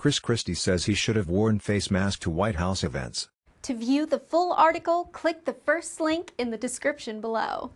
Chris Christie says he should have worn face masks to White House events. To view the full article, click the first link in the description below.